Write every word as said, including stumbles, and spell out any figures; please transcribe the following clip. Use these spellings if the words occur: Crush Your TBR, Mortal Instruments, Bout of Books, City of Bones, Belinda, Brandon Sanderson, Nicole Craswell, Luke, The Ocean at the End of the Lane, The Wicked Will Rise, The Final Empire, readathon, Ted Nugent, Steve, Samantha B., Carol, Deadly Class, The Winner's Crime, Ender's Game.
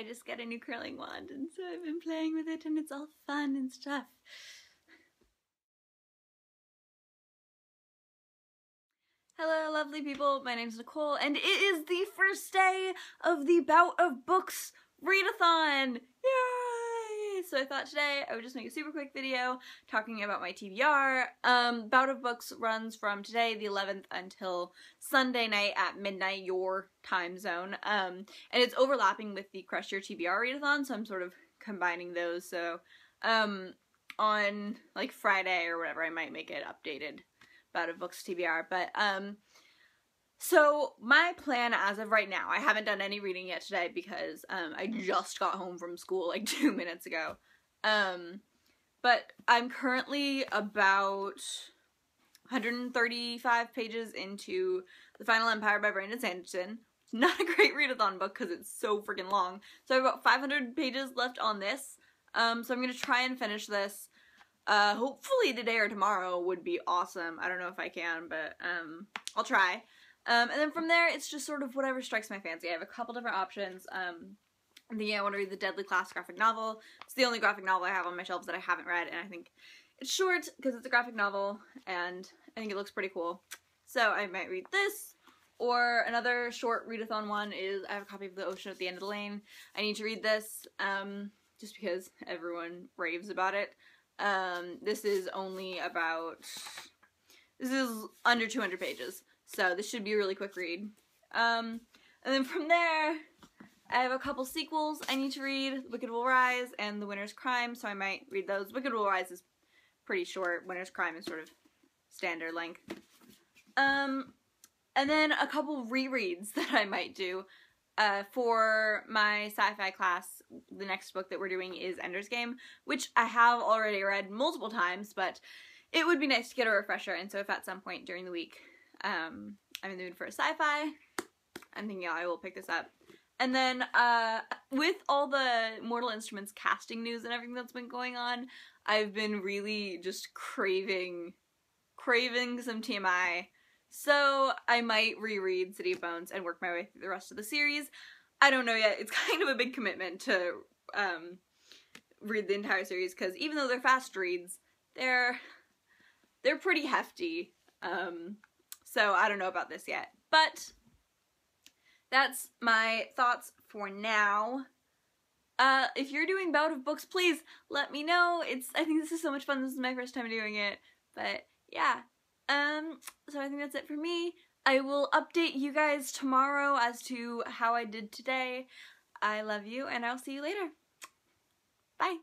I just got a new curling wand, and so I've been playing with it, and it's all fun and stuff. Hello, lovely people. My name's Nicole, and it is the first day of the Bout of Books readathon. Yay! So I thought today I would just make a super quick video talking about my T B R. Um, Bout of Books runs from today, the eleventh, until Sunday night at midnight, your time zone. Um, and it's overlapping with the Crush Your T B R readathon, so I'm sort of combining those. So um, on like Friday or whatever, I might make it updated. Bout of Books T B R, but um so my plan as of right now, I haven't done any reading yet today because um I just got home from school like two minutes ago, um but I'm currently about one hundred thirty-five pages into The Final Empire by Brandon Sanderson. It's not a great readathon book because it's so freaking long, so I have about five hundred pages left on this, um so I'm gonna try and finish this. Uh, hopefully today or tomorrow would be awesome. I don't know if I can, but, um, I'll try. Um, and then from there, it's just sort of whatever strikes my fancy. I have a couple different options. Um, I'm thinking I want to read the Deadly Class graphic novel. It's the only graphic novel I have on my shelves that I haven't read, and I think it's short because it's a graphic novel, and I think it looks pretty cool. So I might read this, or another short readathon one is I have a copy of The Ocean at the End of the Lane. I need to read this, um, just because everyone raves about it. Um, this is only about, this is under two hundred pages, so this should be a really quick read. Um, and then from there, I have a couple sequels I need to read, The Wicked Will Rise and The Winner's Crime, so I might read those. Wicked Will Rise is pretty short, Winner's Crime is sort of standard length. Um, and then a couple rereads that I might do. Uh, for my sci-fi class, the next book that we're doing is Ender's Game, which I have already read multiple times, but it would be nice to get a refresher, and so if at some point during the week um, I'm in the mood for a sci-fi, I'm thinking yeah, I will pick this up. And then uh, with all the Mortal Instruments casting news and everything that's been going on, I've been really just craving, craving some T M I. So I might reread City of Bones and work my way through the rest of the series. I don't know yet. It's kind of a big commitment to um, read the entire series because even though they're fast reads, they're they're pretty hefty. Um, so I don't know about this yet. But that's my thoughts for now. Uh, if you're doing Bout of Books, please let me know. It's I think this is so much fun. This is my first time doing it. But yeah. Um, so I think that's it for me. I will update you guys tomorrow as to how I did today. I love you, and I'll see you later. Bye.